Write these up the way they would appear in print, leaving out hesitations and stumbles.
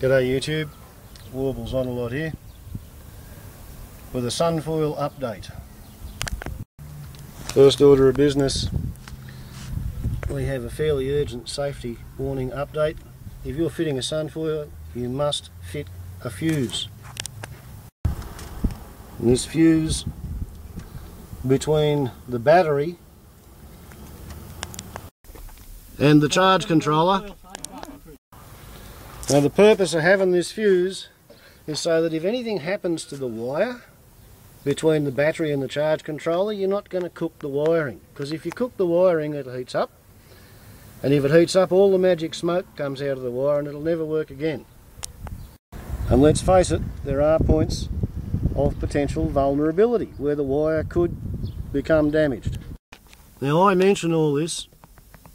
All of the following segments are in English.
G'day YouTube, Warble's on a lot here with a SunFoil update. First order of business, we have a fairly urgent safety warning update. If you're fitting a SunFoil, you must fit a fuse. And this fuse between the battery and the charge controller. Now the purpose of having this fuse is so that if anything happens to the wire between the battery and the charge controller, you're not going to cook the wiring, because if you cook the wiring it heats up, and if it heats up all the magic smoke comes out of the wire and it'll never work again. And let's face it, there are points of potential vulnerability where the wire could become damaged. Now I mention all this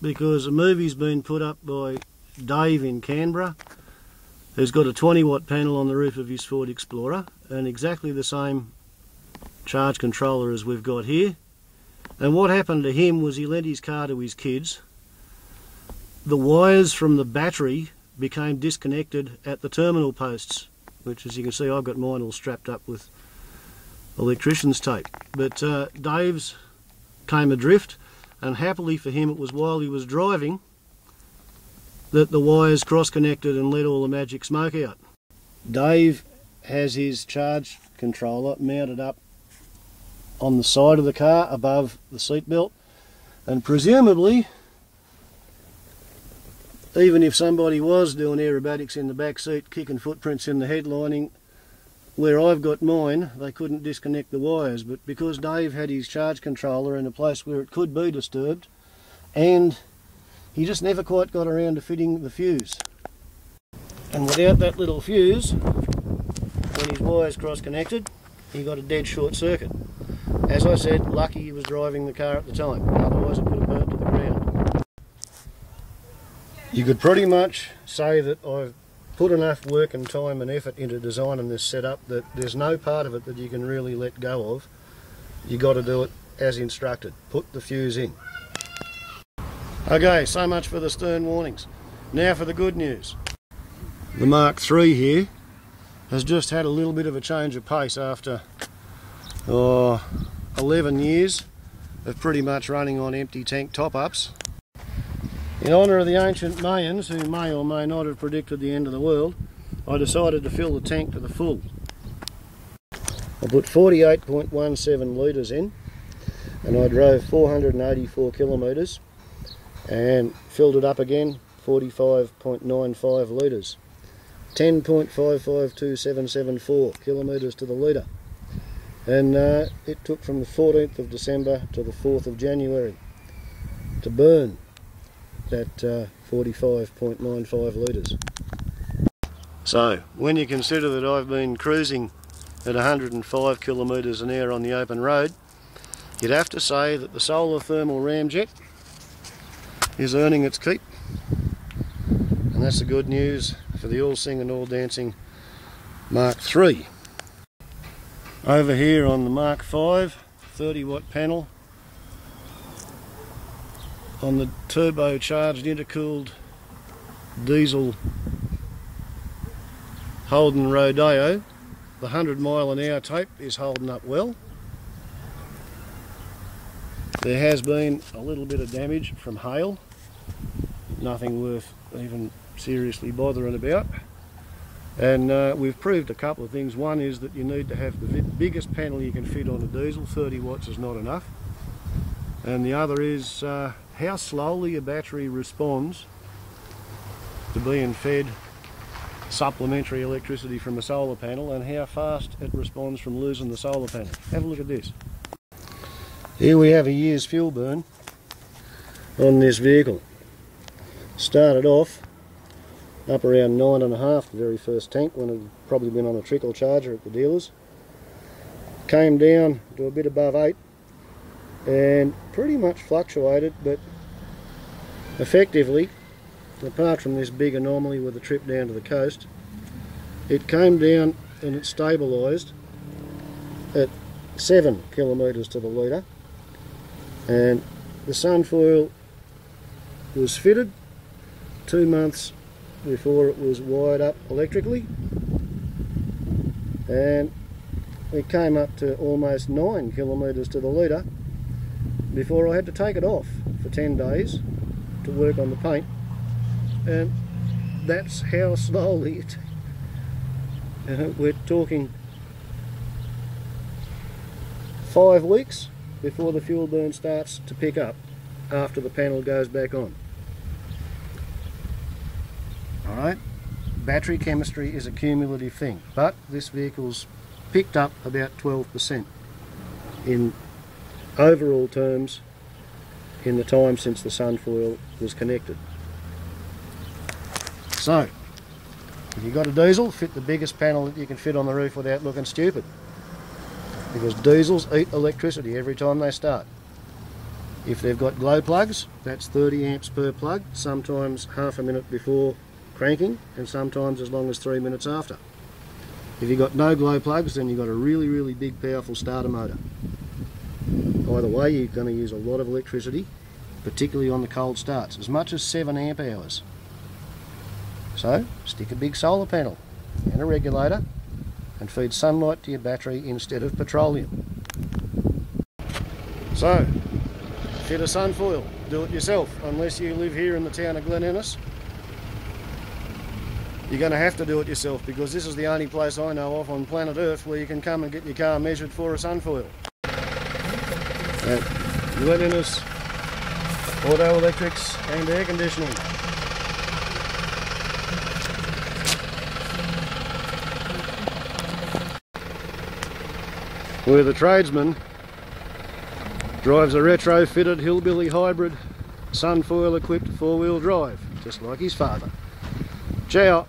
because a movie's been put up by Dave in Canberra, who's got a 20-watt panel on the roof of his Ford Explorer and exactly the same charge controller as we've got here. And what happened to him was he lent his car to his kids. The wires from the battery became disconnected at the terminal posts, which, as you can see, I've got mine all strapped up with electrician's tape. But Dave's came adrift, and happily for him it was while he was driving that the wires cross-connected and let all the magic smoke out. Dave has his charge controller mounted up on the side of the car above the seatbelt, and presumably, even if somebody was doing aerobatics in the back seat, kicking footprints in the headlining, where I've got mine, they couldn't disconnect the wires. But because Dave had his charge controller in a place where it could be disturbed, and he just never quite got around to fitting the fuse. And without that little fuse, when his wires cross-connected, he got a dead short circuit. As I said, lucky he was driving the car at the time, otherwise it could have burnt to the ground. You could pretty much say that I've put enough work and time and effort into designing this setup that there's no part of it that you can really let go of. You got to do it as instructed. Put the fuse in. Okay, so much for the stern warnings. Now for the good news. The Mark III here has just had a little bit of a change of pace after 11 years of pretty much running on empty tank top-ups. In honour of the ancient Mayans, who may or may not have predicted the end of the world, I decided to fill the tank to the full. I put 48.17 litres in, and I drove 484 kilometres. And filled it up again, 45.95 litres. 10.552774 kilometres to the litre. And it took from the 14th of December to the 4th of January to burn that 45.95 litres. So, when you consider that I've been cruising at 105 kilometres an hour on the open road, you'd have to say that the solar thermal ramjet is earning its keep, and that's the good news for the all-singing, all-dancing Mark III. Over here on the Mark V 30-watt panel, on the turbocharged intercooled diesel Holden Rodeo, the 100-mile-an-hour tape is holding up well. There has been a little bit of damage from hail, nothing worth even seriously bothering about, and we've proved a couple of things. One is that you need to have the biggest panel you can fit on a diesel, 30 watts is not enough, and the other is how slowly a battery responds to being fed supplementary electricity from a solar panel and how fast it responds from losing the solar panel. Have a look at this. Here we have a year's fuel burn on this vehicle. Started off up around 9.5, the very first tank, when it had probably been on a trickle charger at the dealers. Came down to a bit above 8 and pretty much fluctuated, but effectively, apart from this big anomaly with the trip down to the coast, it came down and it stabilised at 7 kilometres to the litre. And the SunFoil was fitted 2 months before it was wired up electrically, and it came up to almost 9 kilometres to the litre before I had to take it off for 10 days to work on the paint. And that's how slowly it, we're talking 5 weeks before the fuel burn starts to pick up after the panel goes back on. Alright, battery chemistry is a cumulative thing, but this vehicle's picked up about 12% in overall terms in the time since the SunFoil was connected. So, if you've got a diesel, fit the biggest panel that you can fit on the roof without looking stupid, because diesels eat electricity every time they start. If they've got glow plugs, that's 30 amps per plug, sometimes half a minute before cranking and sometimes as long as 3 minutes after. If you've got no glow plugs, then you've got a really, really big, powerful starter motor. Either way, you're going to use a lot of electricity, particularly on the cold starts, as much as 7 amp hours. So, stick a big solar panel and a regulator and feed sunlight to your battery instead of petroleum. So, fit a SunFoil, do it yourself, unless you live here in the town of Glen Innes. You're going to have to do it yourself, because this is the only place I know of on planet Earth where you can come and get your car measured for a SunFoil. Glen Innes Auto Electrics and Air Conditioning. Where the tradesman drives a retrofitted hillbilly hybrid SunFoil equipped four-wheel drive, just like his father. Ciao.